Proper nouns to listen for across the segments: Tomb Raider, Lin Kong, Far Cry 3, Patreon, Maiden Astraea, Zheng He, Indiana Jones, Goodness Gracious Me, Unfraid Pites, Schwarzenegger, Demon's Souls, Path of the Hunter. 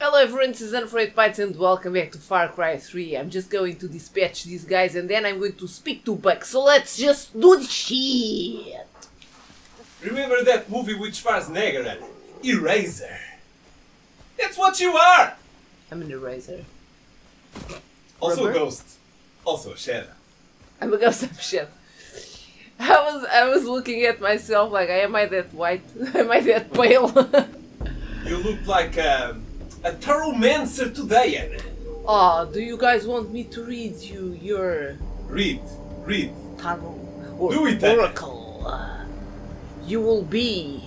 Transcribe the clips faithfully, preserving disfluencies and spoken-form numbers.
Hello everyone, this is Unfraid Pites and welcome back to Far Cry three. I'm just going to dispatch these guys and then I'm going to speak to Buck, so let's just do the shit! Remember that movie with Schwarzenegger and Eraser? That's what you are! I'm an eraser. Also Rubber? A ghost. Also a shadow. I'm a ghost, I'm a shadow. I was, I was looking at myself like, am I that white? Am I that pale? You look like um, a taromancer today, Anna. Oh, do you guys want me to read you your... Read, read. Tarot or do it, oracle. Anna. You will be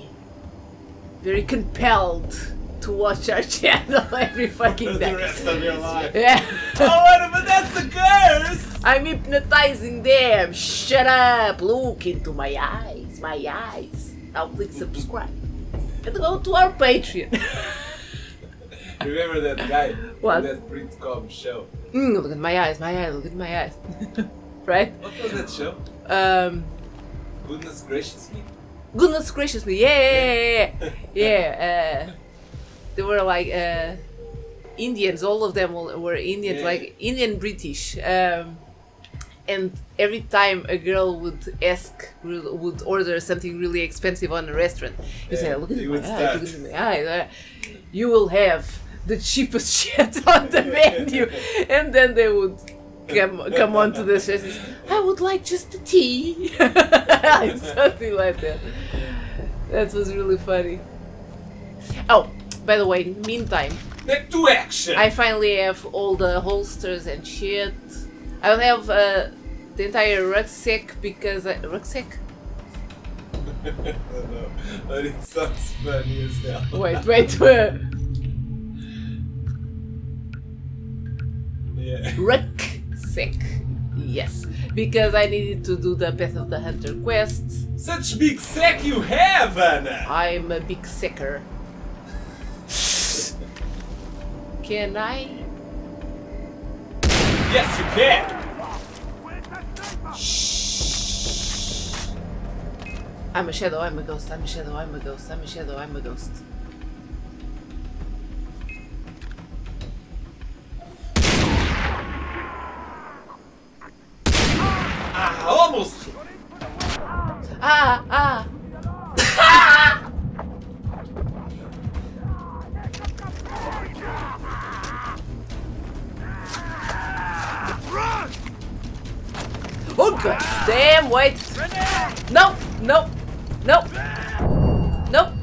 very compelled to watch our channel every fucking day. The rest of your life. Yeah. Oh, Anna, but that's a curse! I'm hypnotizing them! Shut up! Look into my eyes, my eyes! Now click subscribe and go to our Patreon! Remember that guy? What? That Britcom show? Mm, look at my eyes, my eyes, look at my eyes. Right? What was that show? Um... Goodness Gracious Me? Goodness Gracious Me, yeah! Yeah! Yeah, uh, they were like uh, Indians, all of them were Indians, yeah. Like Indian-British. Um, And every time a girl would ask, would order something really expensive on a restaurant, you yeah, say, look at my eyes, look at my eyes, you will have the cheapest shit on the menu. And then they would come, come on to the chef and say, I would like just a tea. Something like that. That was really funny. Oh, by the way, in the meantime, back to action! I finally have all the holsters and shit. I don't have uh, the entire rucksack because I... Rucksack? I don't know, but it sounds funny as hell. Wait, wait, wait. Yeah. Rucksack. Yes. Because I needed to do the Path of the Hunter quest. Such big sack you have, Anna! I'm a big sacker. Can I... Yes, you can! Shh. I'm a shadow, I'm a ghost, I'm a shadow, I'm a ghost, I'm a shadow, I'm a ghost. Ah, almost! Ah, ah! Oh god damn, wait! No! No! No! No!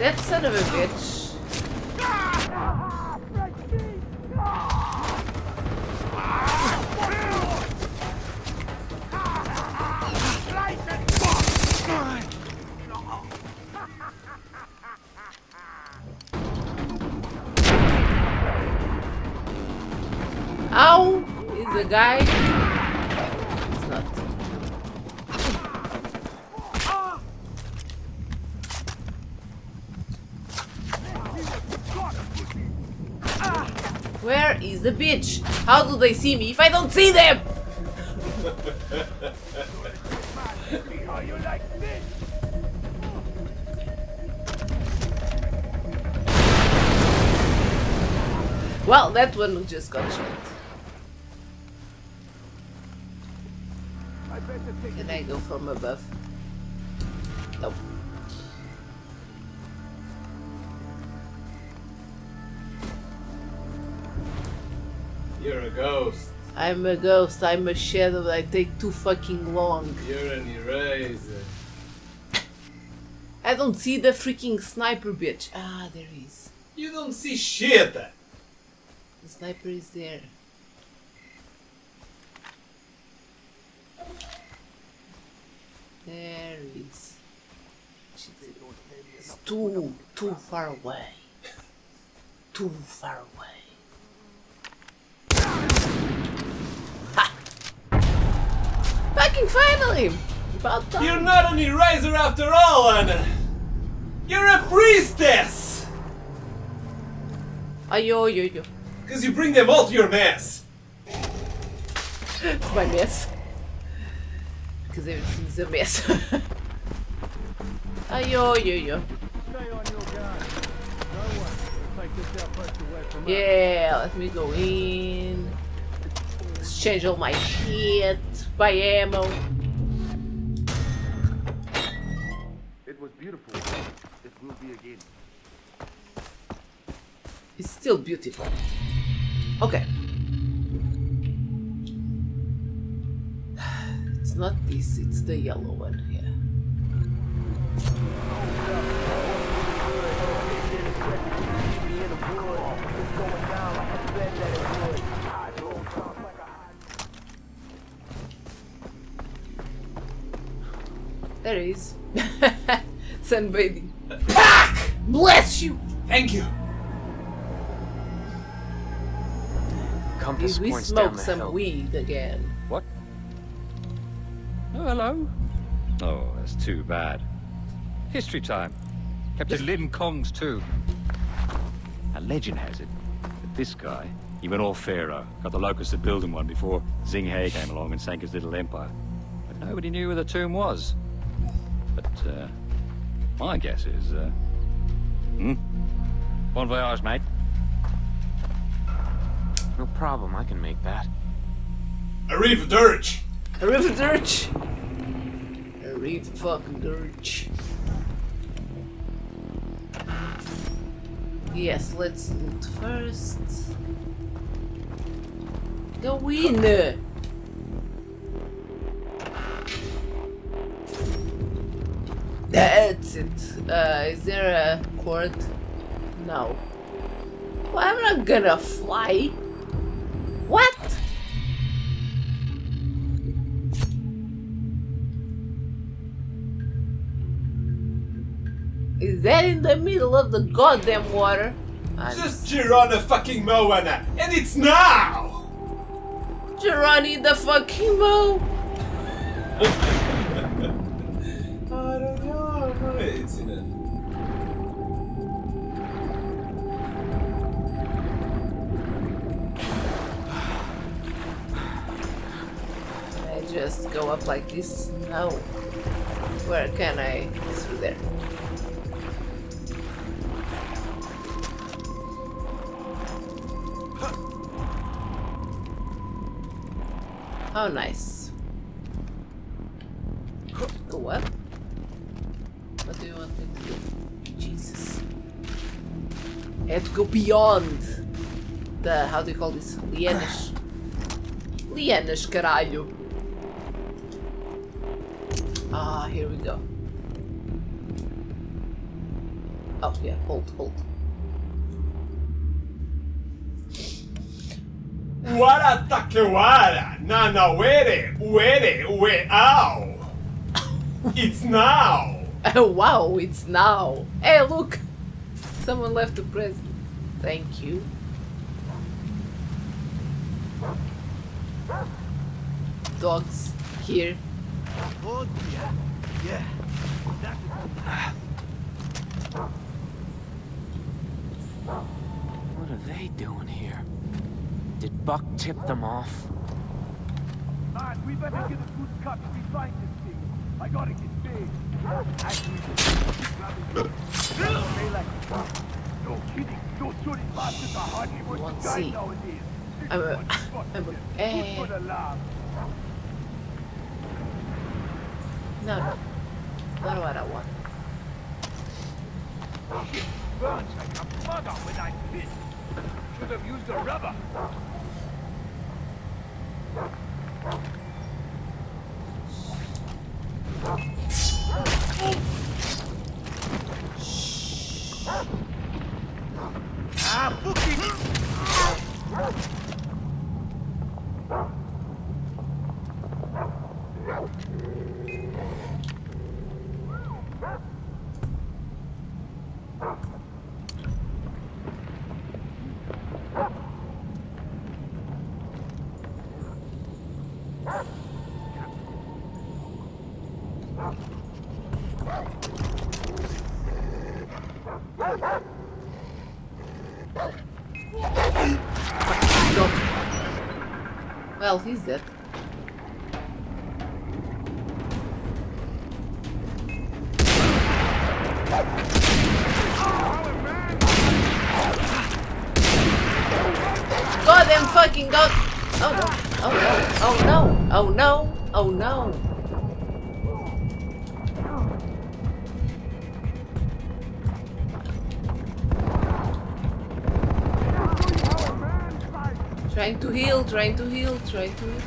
That son of a bitch. Ow! Is a guy. It's not. Where is the bitch? How do they see me if I don't see them? Well, that one just got shot. Can I go from above? Nope. You're a ghost. I'm a ghost. I'm a shadow. I take too fucking long. You're an eraser. I don't see the freaking sniper, bitch. Ah, there he is. You don't see shit. The sniper is there. There he is. It's too, too far away. too far away. Ha! Fucking finally! About time. You're not an eraser after all, Anna! You're a priestess! Ayo, yo, yo. Because you bring them all to your mess! To my mess. Because everything's a mess. Ayo, yo, yo. Yeah, let me go in. Exchange all my shit. Buy ammo. It was beautiful. It will be again. It's still beautiful. Okay. It's not this, it's the yellow one here. There it is. Sunbathing. Pack! Bless you! Thank you! Compass Did we points smoke down the some hill. Weed again? What? Oh, hello. Oh, that's too bad. History time. Captain Lin Kong's tomb. A legend has it that this guy, he went all pharaoh, got the locusts at building one before Zheng He came along and sank his little empire. But nobody knew where the tomb was. But, uh, my guess is, uh, hmm? Bon voyage, mate. No problem, I can make that. Arrive dirge! Arrive dirge! Arrive fucking dirge. Yes, let's loot first. Go in! That's it. Uh, is there a cord? No. Well, I'm not gonna fly. What? Is that in the middle of the goddamn water? I'm just Girona fucking Moana, and it's now! Gironi the fucking Mo! I don't know, but it's in it. I just go up like this? No. Where can I? Through there. Oh, nice. Go up. What do you want me to do? Jesus. I have to go beyond the, how do you call this? Lianas. Lianas, caralho. Ah, here we go. Oh, yeah, hold, hold. Uara takewara, nana were, were, we ow. It's now. Oh, wow, it's now. Hey, look. Someone left the present. Thank you. Dogs here. Oh, yeah. Yeah. What are they doing here? Did Buck tip them off? Man, we better get a good cut if we find this thing. I gotta get big. Actually, just grab it. No kidding. Those shooting bastards are hardly worth the time nowadays. I'm a... I'm a... Hey. No, no. Not what I want. It burns like a bugger when I fit. Should have used a rubber. Ah, bookie. Well, he's dead. God damn fucking god! Oh no! Oh no! Oh no! Oh no! Oh no! Trying to heal, trying to heal, trying to heal.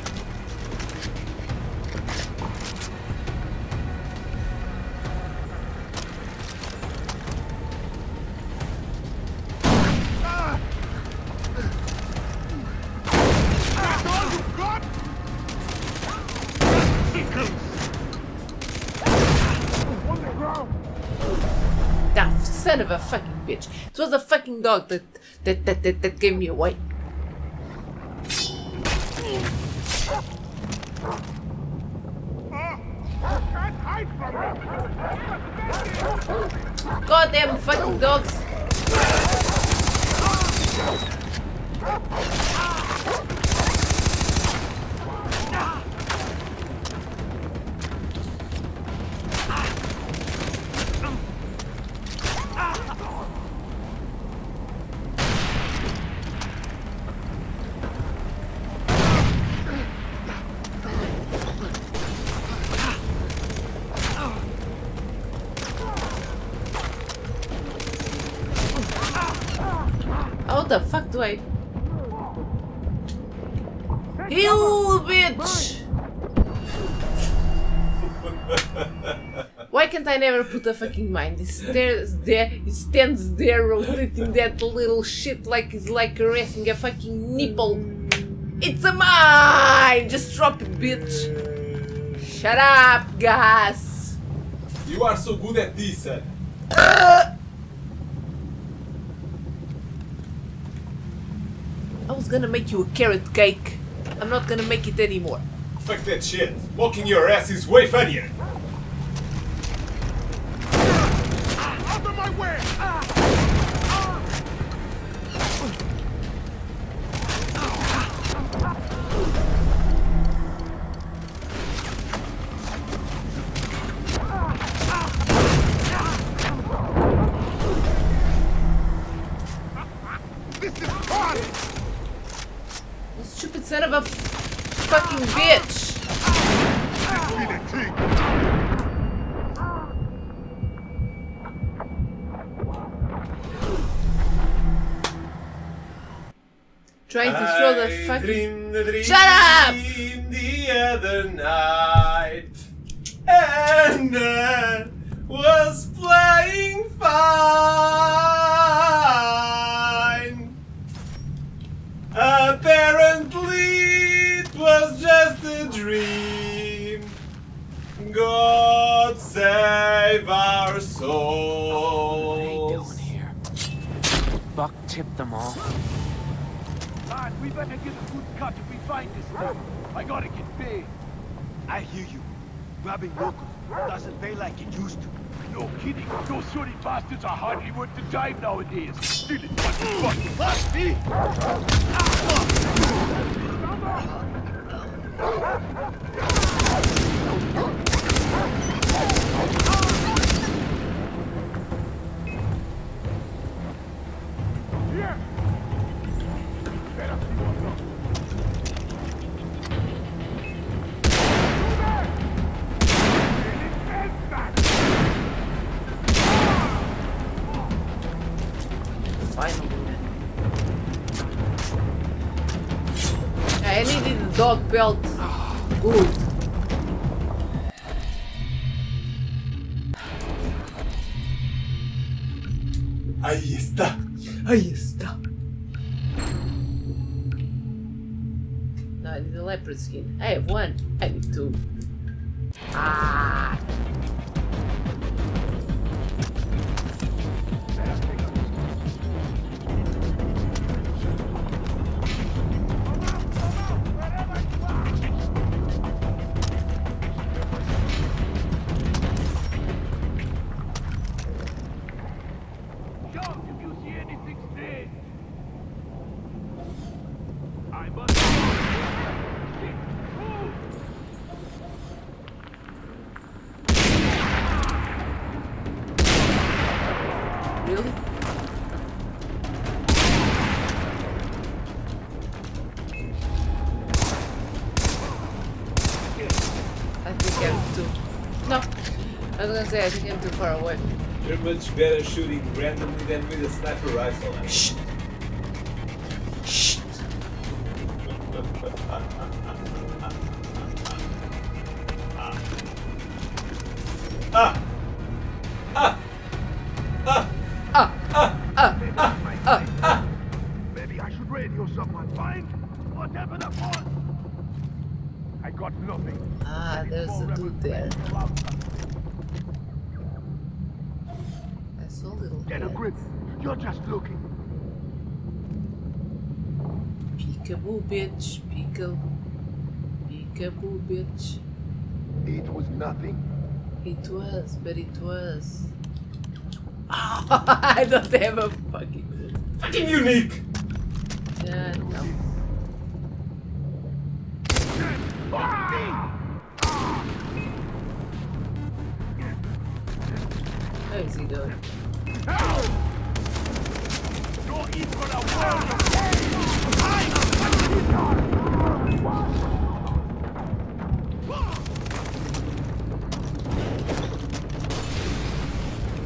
That son of a fucking bitch. It was a fucking dog that that that that, that gave me away. Goddamn fucking dogs. What the fuck do I... Heal, bitch! Why can't I never put a fucking mine? He stands there, he stands there rotating that little shit like he's like caressing a fucking nipple. It's a mine! Just drop it, bitch! Shut up, guys! You are so good at this, eh? Uh, I was gonna make you a carrot cake. I'm not gonna make it anymore. Fuck that shit. Walking your ass is way funnier. Ah, out of my way! Ah, ah. This is fun! Stupid son of a fucking bitch! Trying to throw the fucking. Dream the dream. Shut up! The other night, and I was playing fine. Apparently, it was just a dream. God save our souls. What are they doing here? Buck tipped them off. Lad, we better get a good cut if we find this stuff. I gotta get paid. I hear you. Grabbing locals doesn't pay like it used to. No kidding. Those shooting bastards are hardly worth the time nowadays. Still, it fucking fucking last me. Here. Better see what's up. I needed the dog belt. Good. Ahí está. Ahí está. No, I need a leopard skin. I have one. I need two. Ah. was gonna say I took him too far away. You're much better shooting randomly than with a sniper rifle. I mean. Shh. Shh. Ah. Ah. Ah. Ah. Ah. Ah. Ah. Ah. Ah. Maybe I should radio someone. Find whatever the force. I got nothing. Ah, there's a dude there. That's a little bit. Get a grip. You're just looking. Peekaboo, bitch. Peekaboo. Peekaboo, bitch. It was nothing. It was, but it was. Oh, I don't have a fucking. Grip. Fucking unique. Yeah, no. How is he doing?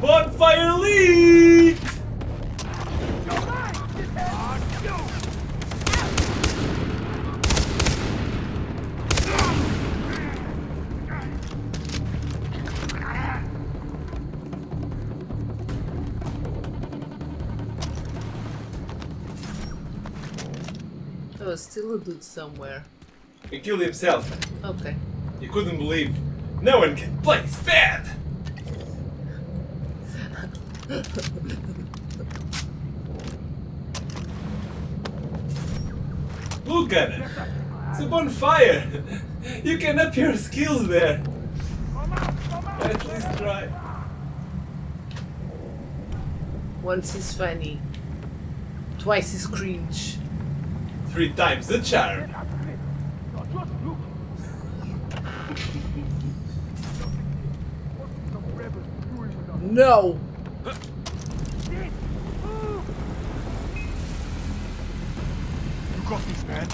Bonfire leak! Still a dude somewhere. He killed himself. Okay. You couldn't believe. No one can play bad. Look at it. It's a bonfire. You can up your skills there. At least try. Once is funny. Twice is cringe. Three times the charm. No. You got this, man.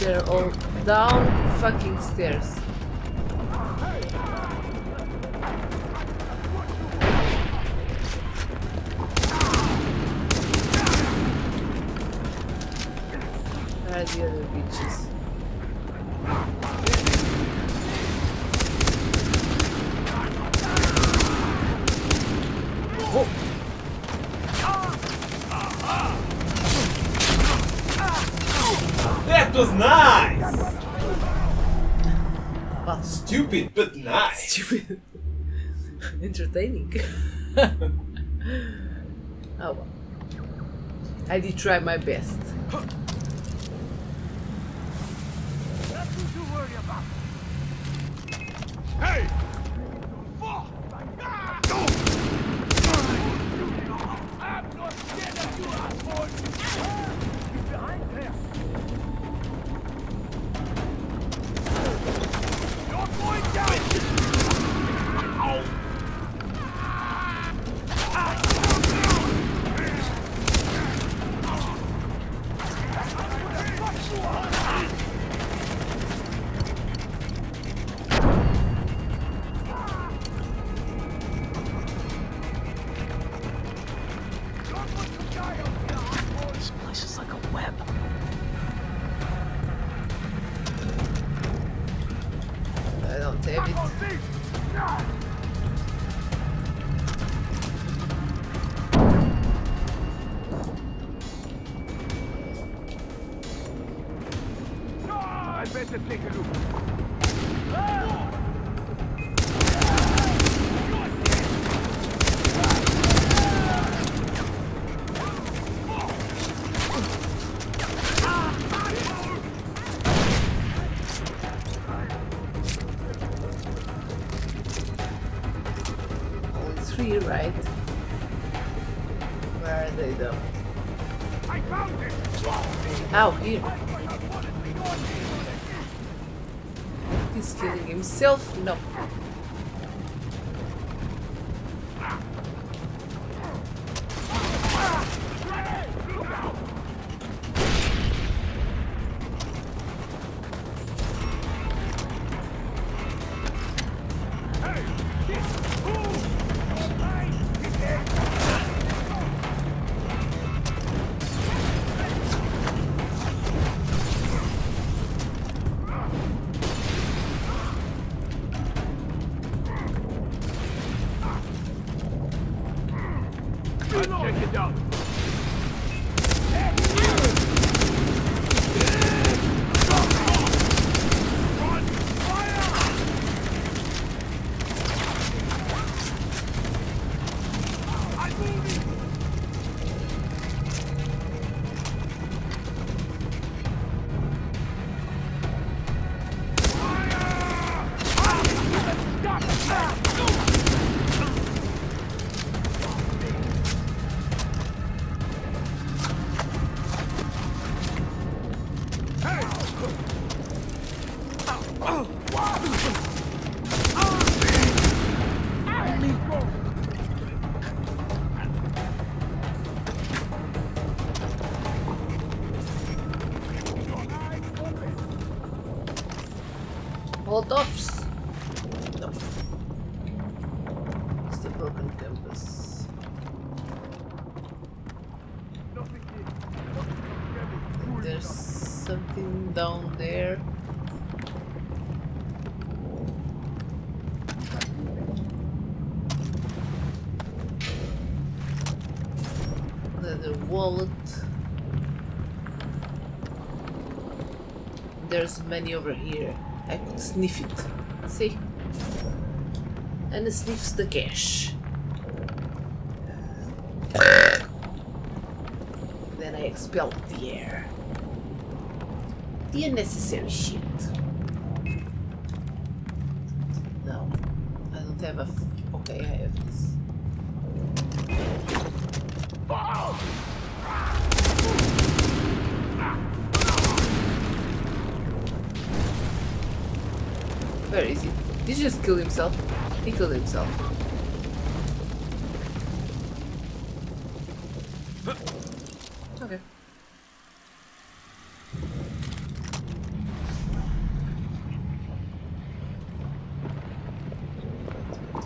They're all down fucking stairs. Where are the other bitches? Was nice! Well, stupid, but nice! Stupid. Entertaining. Oh well. I did try my best. Nothing to worry about. Hey! I'm not scared of you, asshole! You're behind there! This place is like a web. I don't have it. Take a look. Ah! Ow, you. He's killing himself? No. There's money over here. I could sniff it. See? And it sniffs the cash. Then I expel the air. The unnecessary shit. No. I don't have a... F okay, I have this. Where is he? Did he just kill himself? He killed himself. Okay.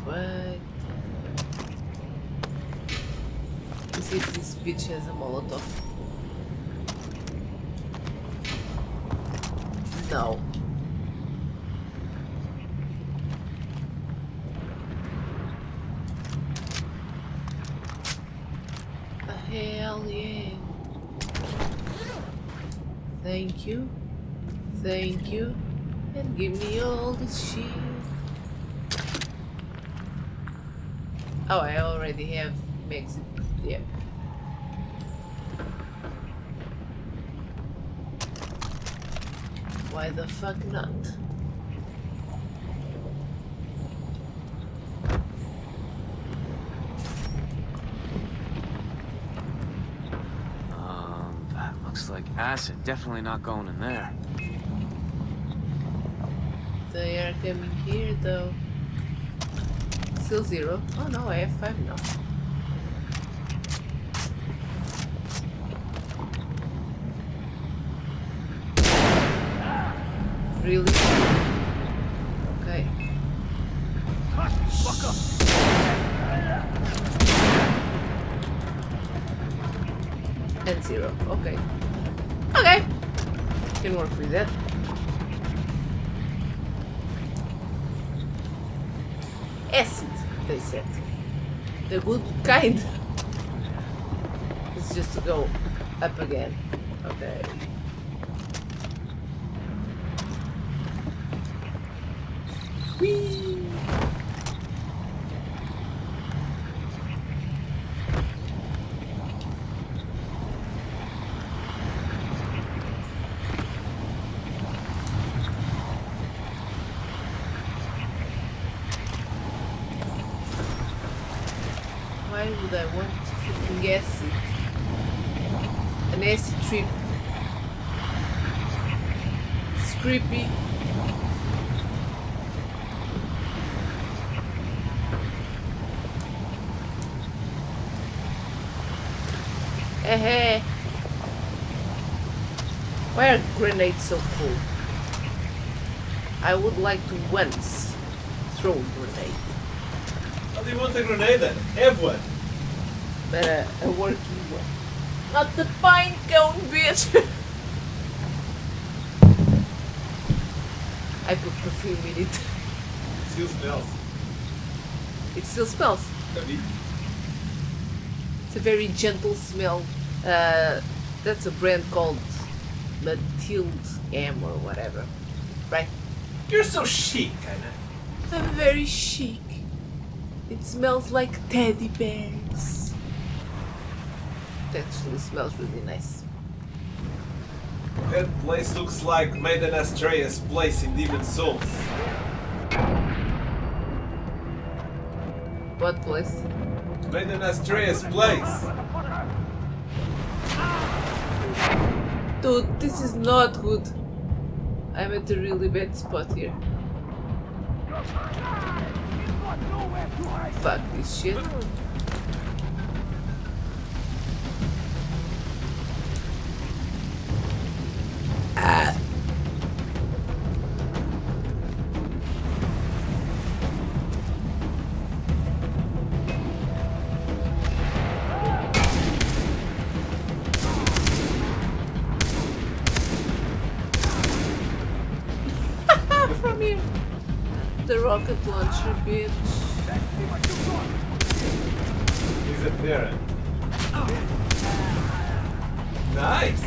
What? Let's see if this bitch has a Molotov. No. Thank you, thank you, and give me all this shit. Oh, I already have makes it, yeah. Why the fuck not? Acid, definitely not going in there. They are coming here though. Still zero. Oh no, I have five now. Really? Okay. Fuck up. And zero. Okay. Okay, can work with that. Acid, they said. The good kind. It's just to go up again. Okay. Whee! nasty trip. It's creepy. Hey, hey. Why are grenades so cool? I would like to once throw a grenade. How do you want a grenade then? Have one. But uh, a working one. Not the pine cone, bitch! I put perfume in it. It still smells. It still smells. It's a very gentle smell. Uh, that's a brand called Matilde M or whatever. Right? You're so chic, Anna. I'm very chic. It smells like teddy bears. It actually smells really nice. That place looks like Maiden Astraea's place in Demon's Souls. What place? Maiden Astraea's place! Dude, this is not good. I'm at a really bad spot here. Fuck this shit. Ah. From here. The rocket launcher, bitch. He's up there. Nice!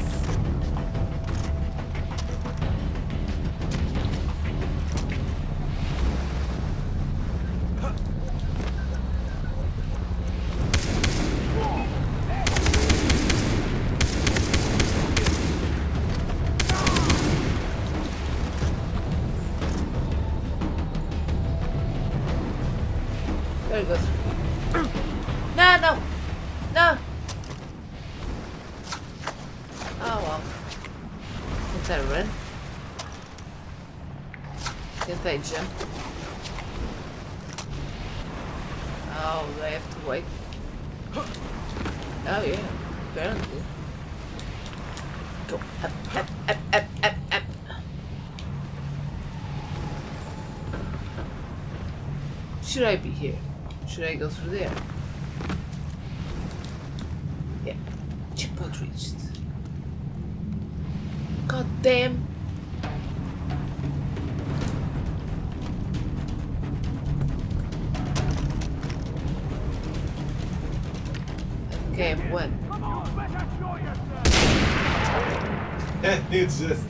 Jump. Oh, do I have to wait? Oh yeah, apparently. Go up, up, up, up, up, up. Should I be here? Should I go through there? Yeah. Checkpoint reached. God damn. Okay, one. Come on, let us show yourself. It's just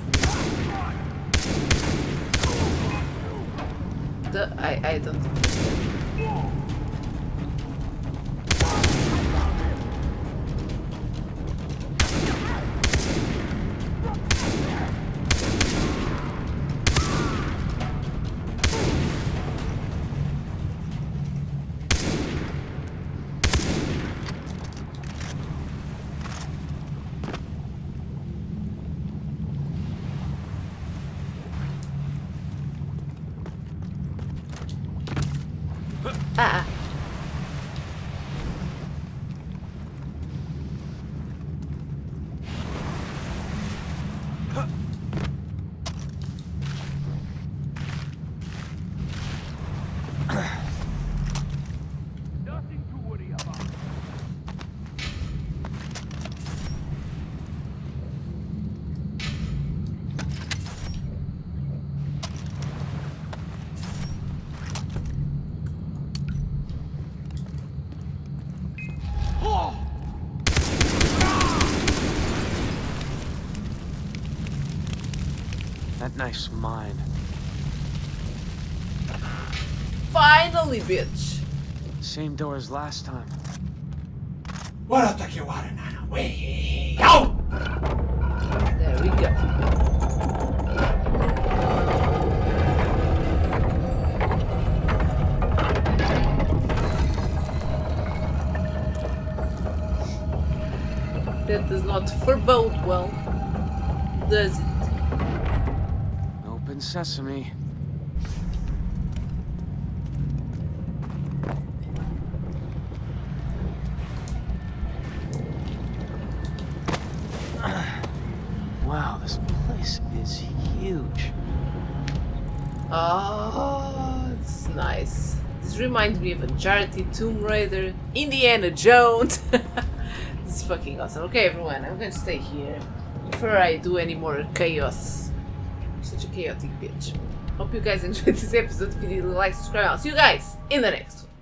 the I I don't Nice mine. Finally, bitch. Same door as last time. What a you are, Nana. Way out. There we go. That does not. not forebode well, does it? Open sesame. Wow, this place is huge. Ah, oh, it's nice. This reminds me of Uncharted, Tomb Raider, Indiana Jones. This is fucking awesome. Okay, everyone, I'm going to stay here before I do any more chaos. I'm such a chaotic bitch. Hope you guys enjoyed this episode. If you did, like, subscribe. I'll see you guys in the next one.